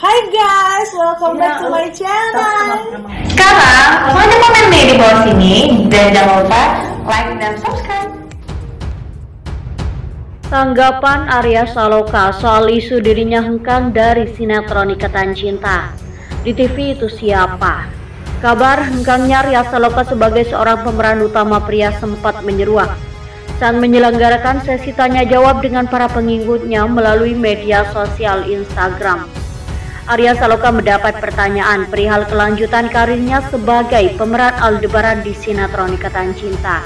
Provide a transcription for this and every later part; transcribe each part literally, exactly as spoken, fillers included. Hi guys, welcome ya, back to my channel. Sekarang langsung komen nih di bawah sini dan jangan lupa like dan subscribe. Tanggapan Arya Saloka soal isu dirinya hengkang dari sinetron Ikatan Cinta di T V itu siapa? Kabar hengkangnya Arya Saloka sebagai seorang pemeran utama pria sempat menyeruak saat menyelenggarakan sesi tanya jawab dengan para pengikutnya melalui media sosial Instagram. Arya Saloka mendapat pertanyaan perihal kelanjutan karirnya sebagai pemeran Aldebaran di sinetron Ikatan Cinta.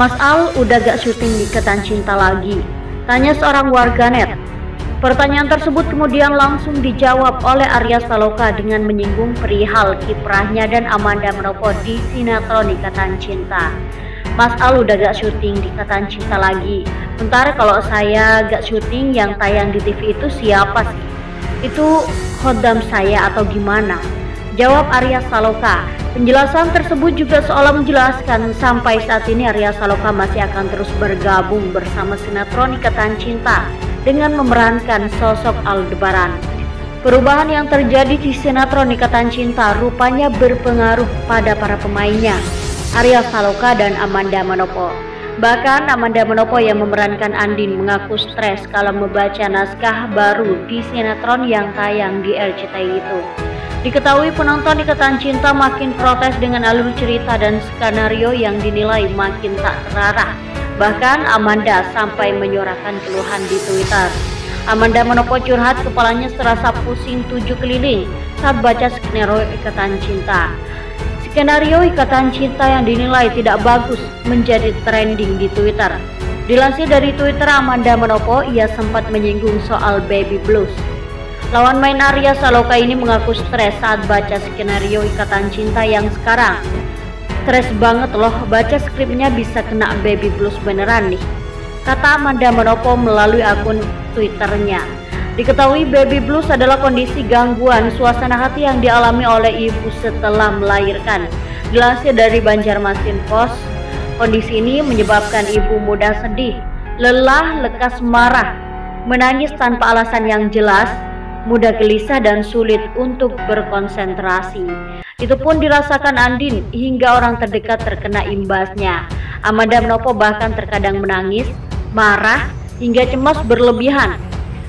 Mas Al udah gak syuting di Ikatan Cinta lagi, tanya seorang warganet. Pertanyaan tersebut kemudian langsung dijawab oleh Arya Saloka dengan menyinggung perihal kiprahnya dan Amanda Manopo di sinetron Ikatan Cinta. Mas Al udah gak syuting di Ikatan Cinta lagi. Bentar, kalau saya gak syuting yang tayang di T V itu siapa sih? Itu khodam saya atau gimana? Jawab Arya Saloka. Penjelasan tersebut juga seolah menjelaskan sampai saat ini Arya Saloka masih akan terus bergabung bersama sinetron Ikatan Cinta dengan memerankan sosok Aldebaran. Perubahan yang terjadi di sinetron Ikatan Cinta rupanya berpengaruh pada para pemainnya, Arya Saloka dan Amanda Manopo. Bahkan Amanda Manopo yang memerankan Andin mengaku stres kalau membaca naskah baru di sinetron yang tayang di R C T I itu. Diketahui penonton Ikatan Cinta makin protes dengan alur cerita dan skenario yang dinilai makin tak terarah. Bahkan Amanda sampai menyuarakan keluhan di Twitter. Amanda Manopo curhat kepalanya serasa pusing tujuh keliling saat baca skenario Ikatan Cinta. Skenario Ikatan Cinta yang dinilai tidak bagus menjadi trending di Twitter. Dilansir dari Twitter Amanda Manopo, ia sempat menyinggung soal baby blues. Lawan main Arya Saloka ini mengaku stres saat baca skenario Ikatan Cinta yang sekarang. Stres banget loh, baca skripnya bisa kena baby blues beneran nih, kata Amanda Manopo melalui akun Twitternya. Diketahui baby blues adalah kondisi gangguan suasana hati yang dialami oleh ibu setelah melahirkan. Dilansir dari Banjarmasin Post, kondisi ini menyebabkan ibu muda sedih, lelah, lekas marah, menangis tanpa alasan yang jelas, mudah gelisah dan sulit untuk berkonsentrasi. Itu pun dirasakan Andin hingga orang terdekat terkena imbasnya. Amanda Manopo bahkan terkadang menangis, marah, hingga cemas berlebihan.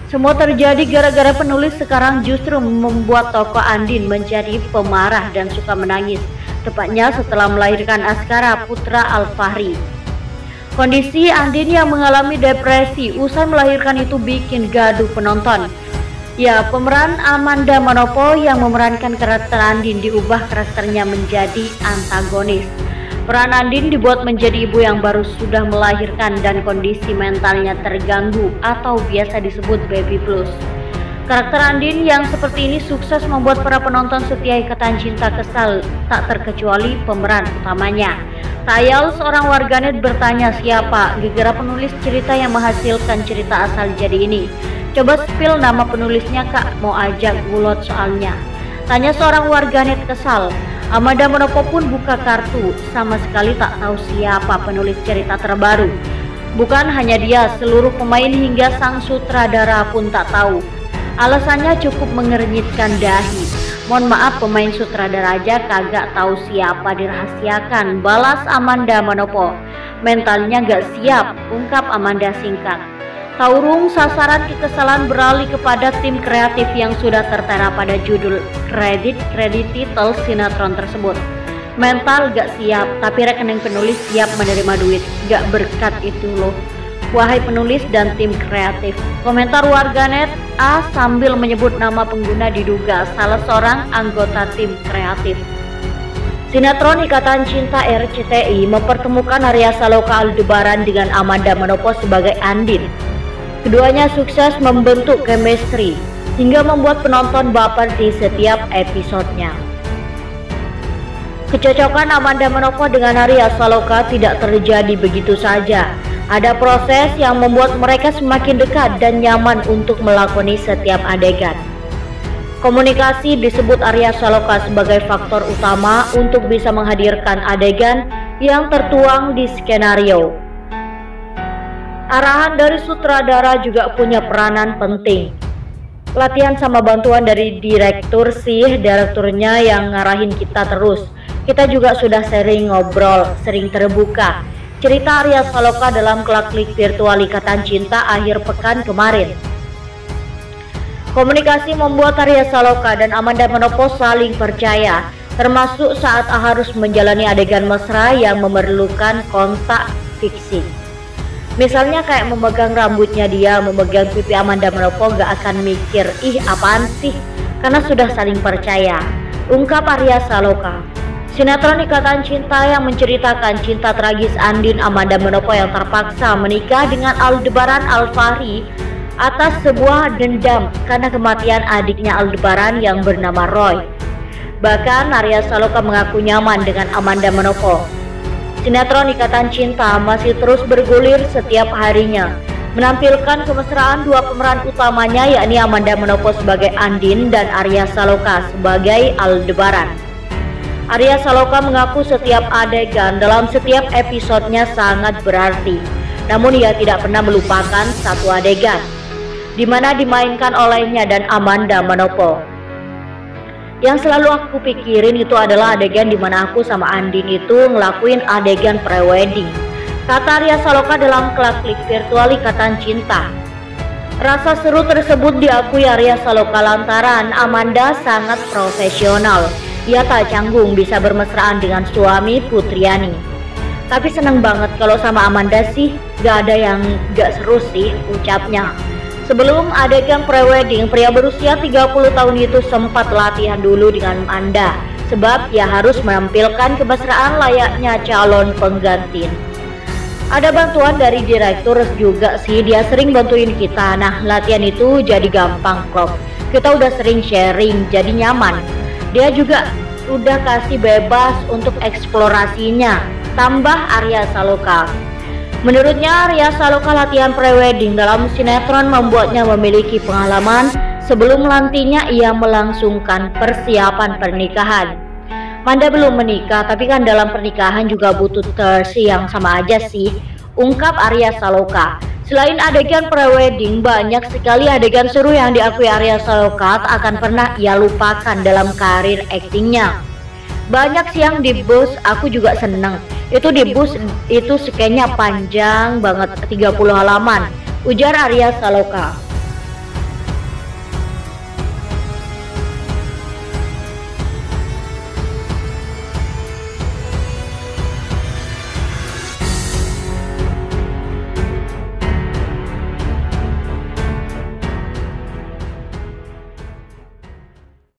Semua terjadi gara-gara penulis sekarang justru membuat tokoh Andin menjadi pemarah dan suka menangis, tepatnya setelah melahirkan Askara Putra Alfahri. Kondisi Andin yang mengalami depresi usai melahirkan itu bikin gaduh penonton. Ya, pemeran Amanda Manopo yang memerankan karakter Andin diubah karakternya menjadi antagonis. Peran Andin dibuat menjadi ibu yang baru sudah melahirkan dan kondisi mentalnya terganggu atau biasa disebut baby blues. Karakter Andin yang seperti ini sukses membuat para penonton setia Ikatan Cinta kesal, tak terkecuali pemeran utamanya. Tayal seorang warganet bertanya siapa gegara penulis cerita yang menghasilkan cerita asal jadi ini. Coba spill nama penulisnya kak, mau ajak gulot soalnya, tanya seorang warganet kesal. Amanda Manopo pun buka kartu, sama sekali tak tahu siapa penulis cerita terbaru. Bukan hanya dia, seluruh pemain hingga sang sutradara pun tak tahu. Alasannya cukup mengernyitkan dahi. Mohon maaf, pemain sutradara aja kagak tahu siapa dirahasiakan, balas Amanda Manopo. Mentalnya gak siap, ungkap Amanda singkat. Taurung sasaran kekesalan beralih kepada tim kreatif yang sudah tertera pada judul kredit-kredit titel sinetron tersebut. Mental gak siap, tapi rekening penulis siap menerima duit. Gak berkat itu loh, wahai penulis dan tim kreatif, komentar warganet A sambil menyebut nama pengguna diduga salah seorang anggota tim kreatif. Sinetron Ikatan Cinta R C T I mempertemukan Arya Saloka Aldebaran dengan Amanda Manopo sebagai Andin. Keduanya sukses membentuk chemistry hingga membuat penonton baper di setiap episodenya. Kecocokan Amanda Manopo dengan Arya Saloka tidak terjadi begitu saja. Ada proses yang membuat mereka semakin dekat dan nyaman untuk melakoni setiap adegan. Komunikasi disebut Arya Saloka sebagai faktor utama untuk bisa menghadirkan adegan yang tertuang di skenario. Arahan dari sutradara juga punya peranan penting. Latihan sama bantuan dari direktur sih, direkturnya yang ngarahin kita terus. Kita juga sudah sering ngobrol, sering terbuka. Cerita Arya Saloka dalam Kelak-Klik Virtual Ikatan Cinta akhir pekan kemarin. Komunikasi membuat Arya Saloka dan Amanda Manopo saling percaya, termasuk saat harus menjalani adegan mesra yang memerlukan kontak fiksi. Misalnya kayak memegang rambutnya dia, memegang pipi Amanda Manopo gak akan mikir, ih apaan sih, karena sudah saling percaya, ungkap Arya Saloka. Sinetron Ikatan Cinta yang menceritakan cinta tragis Andin Amanda Manopo yang terpaksa menikah dengan Aldebaran Alfahri atas sebuah dendam karena kematian adiknya Aldebaran yang bernama Roy. Bahkan Arya Saloka mengaku nyaman dengan Amanda Manopo. Sinetron Ikatan Cinta masih terus bergulir setiap harinya, menampilkan kemesraan dua pemeran utamanya, yakni Amanda Manopo sebagai Andin dan Arya Saloka sebagai Aldebaran. Arya Saloka mengaku setiap adegan dalam setiap episodenya sangat berarti, namun ia tidak pernah melupakan satu adegan, di mana dimainkan olehnya dan Amanda Manopo. Yang selalu aku pikirin itu adalah adegan dimana aku sama Andin itu ngelakuin adegan pre-wedding, kata Arya Saloka dalam Kelak-Klik Virtual Ikatan Cinta. Rasa seru tersebut diakui Arya Saloka lantaran Amanda sangat profesional. Ia tak canggung bisa bermesraan dengan suami Putriani. Tapi seneng banget kalau sama Amanda sih, gak ada yang gak seru sih, ucapnya. Sebelum adegan pre-wedding, pria berusia tiga puluh tahun itu sempat latihan dulu dengan Amanda, sebab ia harus menampilkan kemesraan layaknya calon penggantin. Ada bantuan dari direktur juga sih, dia sering bantuin kita. Nah, latihan itu jadi gampang klop. Kita udah sering sharing, jadi nyaman. Dia juga udah kasih bebas untuk eksplorasinya, tambah Arya Saloka. Menurutnya, Arya Saloka latihan pre-wedding dalam sinetron membuatnya memiliki pengalaman sebelum nantinya ia melangsungkan persiapan pernikahan. Amanda belum menikah, tapi kan dalam pernikahan juga butuh tersi yang sama aja sih, ungkap Arya Saloka. Selain adegan pre-wedding, banyak sekali adegan seru yang diakui Arya Saloka tak akan pernah ia lupakan dalam karir aktingnya. Banyak siang di bus, aku juga seneng. Itu di bus itu skenya panjang banget, tiga puluh halaman, ujar Arya Saloka.